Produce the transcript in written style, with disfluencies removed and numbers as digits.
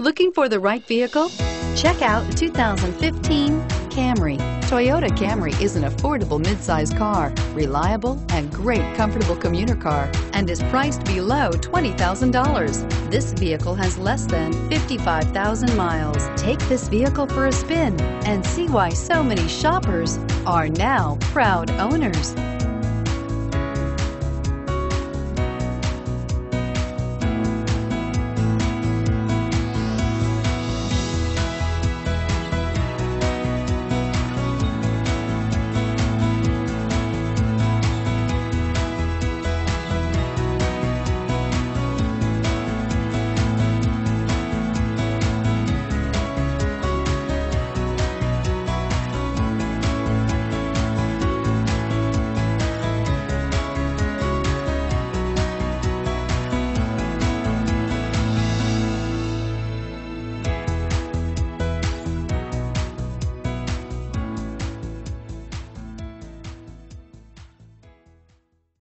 Looking for the right vehicle? Check out the 2015 Camry. Toyota Camry is an affordable mid-size car, reliable and great comfortable commuter car, and is priced below $20,000. This vehicle has less than 55,000 miles. Take this vehicle for a spin and see why so many shoppers are now proud owners.